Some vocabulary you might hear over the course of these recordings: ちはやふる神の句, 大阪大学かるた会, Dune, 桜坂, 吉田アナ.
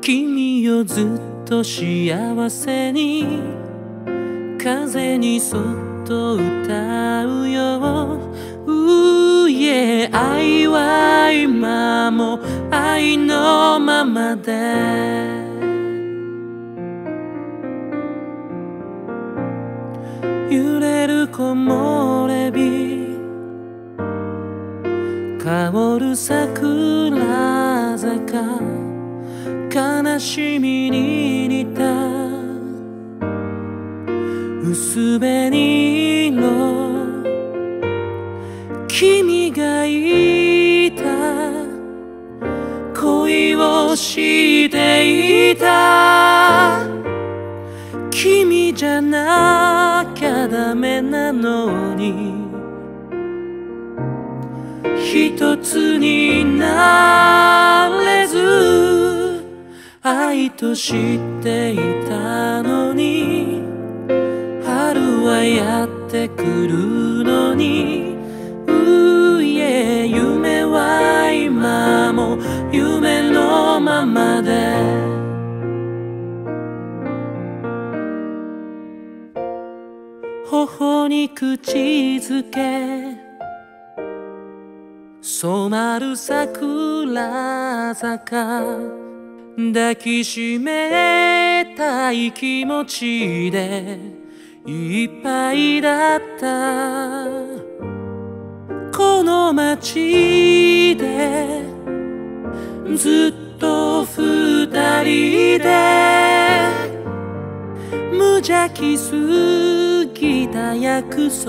君をずっと幸せに風にそっと歌うよ。愛は今も愛のままで揺れる木漏れ日、香る桜坂、悲しみに似た薄紅色、君がいた、恋をしていた。君じゃなきゃダメなのに、一つになれず、愛としていたのに、春はやってくるのに、夢は今も夢のままで頬に口づけ、染まる桜坂、抱きしめたい気持ちでいっぱいだった。この街でずっと二人で無邪気すぎた約束、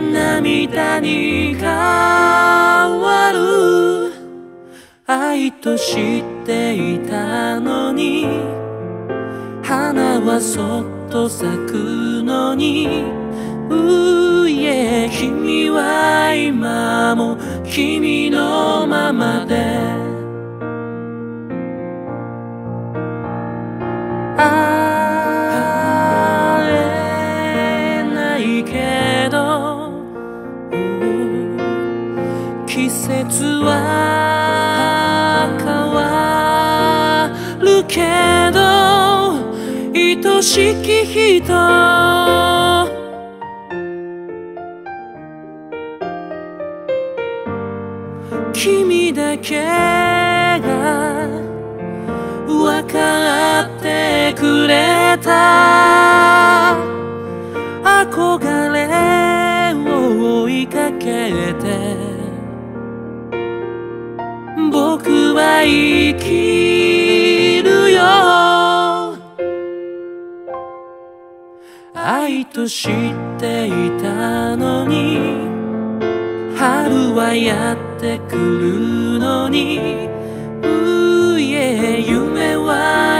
涙に変わる。愛としていたのに、花はそっと咲くのに、君は今も君のままで、会えないけど季節は変わるけど、愛しき人、君だけがわかってくれた。憧れを追いかけて僕は生きるよ。愛としていたのに、春はやってくるのに、夢は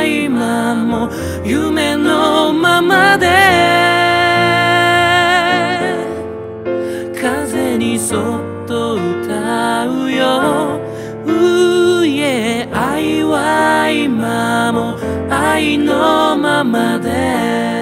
今も夢のままで風にそっと歌うよ。愛は今も愛のままで